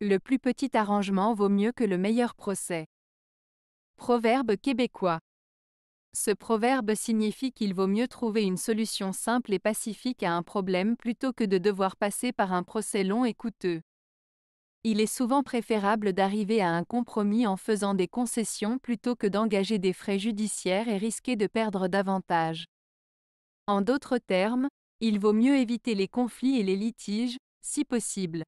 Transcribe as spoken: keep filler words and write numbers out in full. Le plus petit arrangement vaut mieux que le meilleur procès. Proverbe québécois. Ce proverbe signifie qu'il vaut mieux trouver une solution simple et pacifique à un problème plutôt que de devoir passer par un procès long et coûteux. Il est souvent préférable d'arriver à un compromis en faisant des concessions plutôt que d'engager des frais judiciaires et risquer de perdre davantage. En d'autres termes, il vaut mieux éviter les conflits et les litiges, si possible.